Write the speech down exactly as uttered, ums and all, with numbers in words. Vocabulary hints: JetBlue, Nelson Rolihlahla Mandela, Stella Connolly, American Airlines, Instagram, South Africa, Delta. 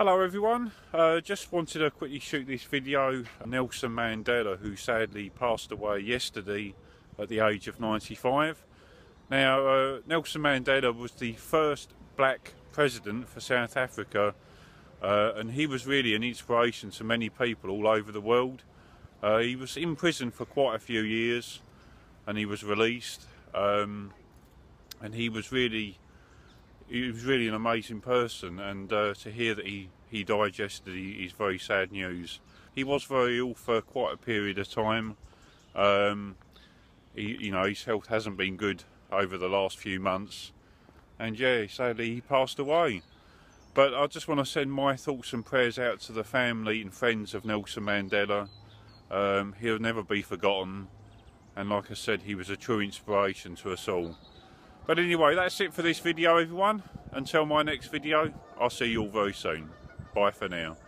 Hello everyone, uh, just wanted to quickly shoot this video of Nelson Mandela, who sadly passed away yesterday at the age of ninety-five. Now uh, Nelson Mandela was the first black president for South Africa, uh, and he was really an inspiration to many people all over the world. Uh, he was in prison for quite a few years and he was released, um, and he was really He was really an amazing person, and uh, to hear that he, he died yesterday is very sad news. He was very ill for quite a period of time. Um, he, you know, his health hasn't been good over the last few months, and yeah, sadly he passed away. But I just want to send my thoughts and prayers out to the family and friends of Nelson Mandela. Um, he'll never be forgotten, and like I said, he was a true inspiration to us all. But anyway, that's it for this video everyone. Until my next video, I'll see you all very soon. Bye for now.